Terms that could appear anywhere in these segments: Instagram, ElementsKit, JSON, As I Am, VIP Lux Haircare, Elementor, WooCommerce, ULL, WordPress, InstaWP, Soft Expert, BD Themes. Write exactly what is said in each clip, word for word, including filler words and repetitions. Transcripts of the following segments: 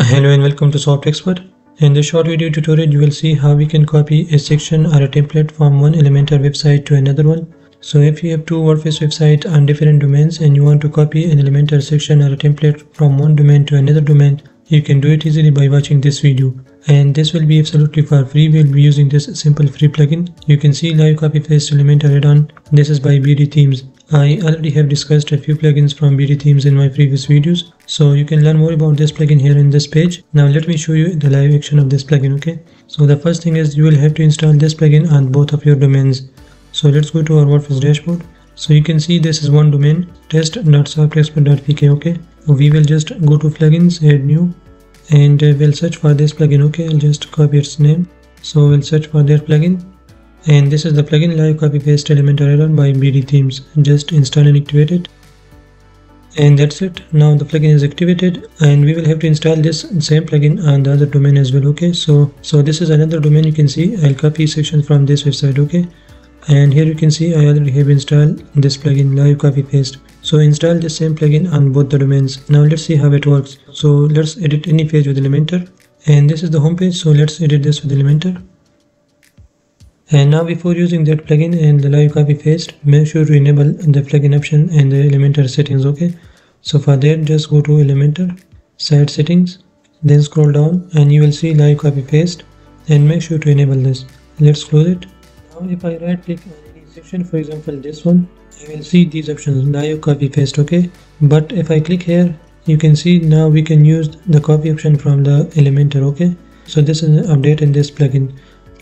Hello and welcome to Soft Expert. In this short video tutorial, you will see how we can copy a section or a template from one Elementor website to another one. So if you have two WordPress websites on different domains and you want to copy an Elementor section or a template from one domain to another domain, you can do it easily by watching this video. And this will be absolutely for free. We'll be using this simple free plugin. You can see live copy paste Elementor add-on. This is by B D Themes. I already have discussed a few plugins from B D Themes in my previous videos, so you can learn more about this plugin here in this page. Now let me show you the live action of this plugin, okay? So the first thing is you will have to install this plugin on both of your domains. So let's go to our WordPress dashboard. So you can see this is one domain, test dot soft expert dot p k, okay? We will just go to plugins, add new, and we'll search for this plugin, okay? I'll just copy its name. So we'll search for their plugin. And this is the plugin live copy paste Elementor add-on by B D Themes. Just install and activate it. And that's it. Now the plugin is activated, and we will have to install this same plugin on the other domain as well. Okay, so so this is another domain. You can see I'll copy section from this website. Okay, and here you can see I already have installed this plugin live copy paste. So install the same plugin on both the domains. Now let's see how it works. So let's edit any page with Elementor, and this is the home page. So let's edit this with Elementor. And now before using that plugin and the live copy paste, make sure to enable the plugin option and the Elementor settings, okay? So for that, just go to Elementor, site settings, then scroll down and you will see live copy paste, and make sure to enable this. Let's close it. Now if I right click on any section, for example this one, you will see these options, live copy paste, okay? But if I click here, you can see now we can use the copy option from the Elementor, okay? So this is an update in this plugin.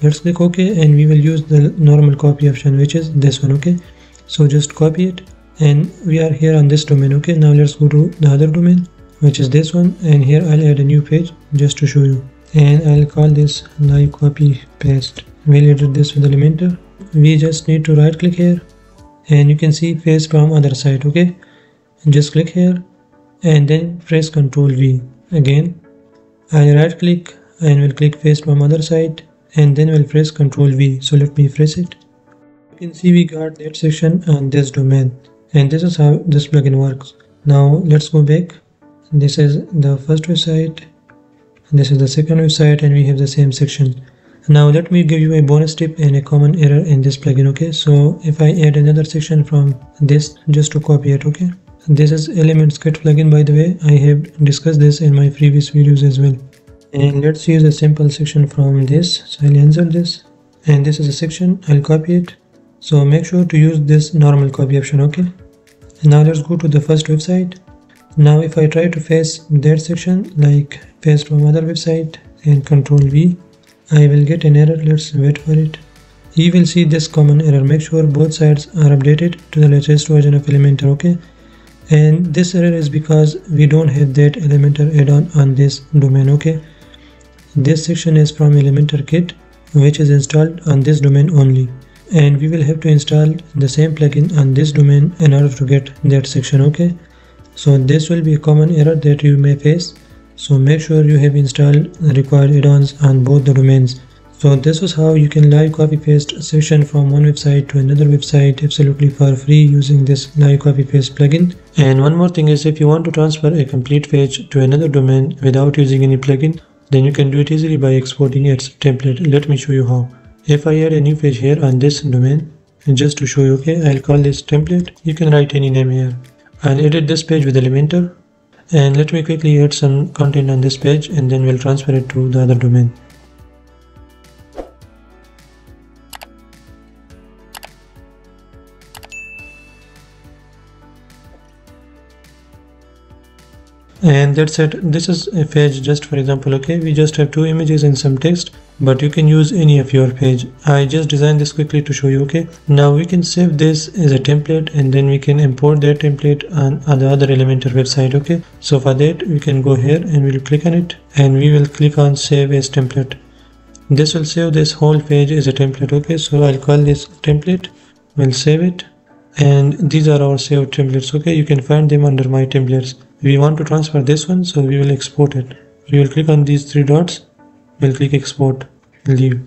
Let's click OK, and we will use the normal copy option, which is this one, okay? So just copy it, and we are here on this domain, okay? Now let's go to the other domain, which is this one, and here I'll add a new page just to show you, and I'll call this live copy paste. We'll edit this with Elementor. We just need to right click here, and you can see paste from other side, okay? And just click here and then press control V. Again I'll right click and we'll click paste from other side, and then we'll press control V. So let me press it. You can see we got that section on this domain, and this is how this plugin works. Now let's go back. This is the first website, this is the second website, and we have the same section. Now let me give you a bonus tip and a common error in this plugin, okay? So if I add another section from this just to copy it, okay? This is ElementsKit plugin, by the way. I have discussed this in my previous videos as well. And let's use a simple section from this. So I'll insert this, and this is a section. I'll copy it. So make sure to use this normal copy option, okay? Now let's go to the first website. Now if I try to paste that section, like paste from other website, and control V, I will get an error. Let's wait for it. You will see this common error. Make sure both sides are updated to the latest version of Elementor, okay? And this error is because we don't have that Elementor add-on on this domain, okay? This section is from ElementorKit, which is installed on this domain only, and we will have to install the same plugin on this domain in order to get that section, okay? So this will be a common error that you may face, so make sure you have installed required add-ons on both the domains. So this is how you can live copy paste section from one website to another website absolutely for free using this live copy paste plugin. And one more thing is, if you want to transfer a complete page to another domain without using any plugin, then you can do it easily by exporting its template. Let me show you how. If I add a new page here on this domain, and just to show you, okay, I'll call this template. You can write any name here. I'll edit this page with Elementor, and let me quickly add some content on this page, and then we'll transfer it to the other domain. And that's it. This is a page just for example, okay? We just have two images and some text, but you can use any of your page. I just designed this quickly to show you, okay? Now we can save this as a template, and then we can import that template on, on the other Elementor website, okay? So for that, we can go here and we'll click on it, and we will click on save as template. This will save this whole page as a template, okay? So I'll call this template, we'll save it, and these are our saved templates, okay? You can find them under my templates. We want to transfer this one, so we will export it. We will click on these three dots, we'll click export, leave.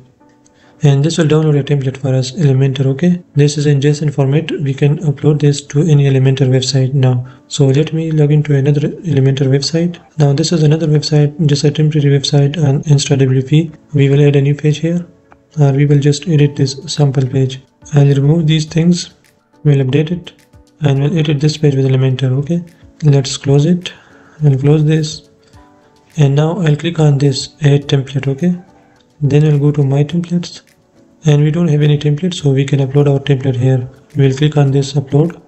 and this will download a template for us, Elementor. Okay, this is in JSON format. We can upload this to any Elementor website now. So let me log into another Elementor website. Now this is another website, just a temporary website on InstaWP. We will add a new page here, or we will just edit this sample page. I'll remove these things, we'll update it, and we'll edit this page with Elementor. Okay, let's close it. I'll close this, and now I'll click on this add template. Okay, then we'll go to my templates, and we don't have any template, so we can upload our template here. We'll click on this upload,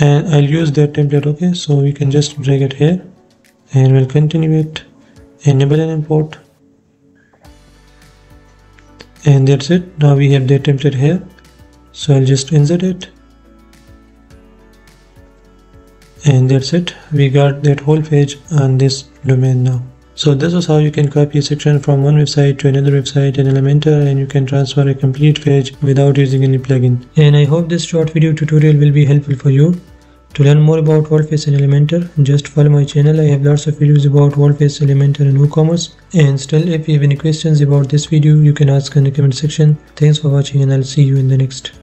and I'll use that template. Okay, so we can just drag it here, and we'll continue it, enable and import, and that's it. Now we have the template here, so I'll just insert it, and that's it. We got that whole page on this domain now. So this is how you can copy a section from one website to another website in Elementor, and you can transfer a complete page without using any plugin. And I hope this short video tutorial will be helpful for you. To learn more about WordPress and Elementor, just follow my channel. I have lots of videos about WordPress, Elementor and WooCommerce. And still, if you have any questions about this video, you can ask in the comment section. Thanks for watching, and I'll see you in the next.